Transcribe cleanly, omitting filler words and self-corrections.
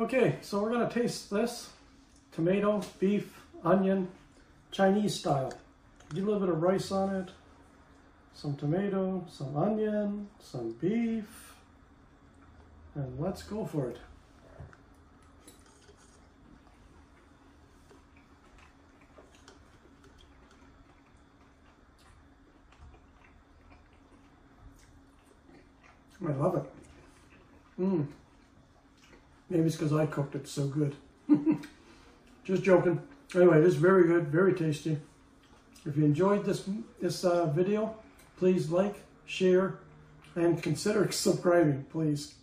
Okay, so we're going to taste this tomato, beef, onion, Chinese style. Do a little bit of rice on it, some tomato, some onion, some beef, and let's go for it. I love it. Maybe it's because I cooked it so good. Just joking. Anyway, it is very good, very tasty. If you enjoyed this video, please like, share, and consider subscribing, please.